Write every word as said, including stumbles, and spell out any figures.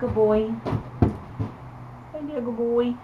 Good boy. Hey, good boy.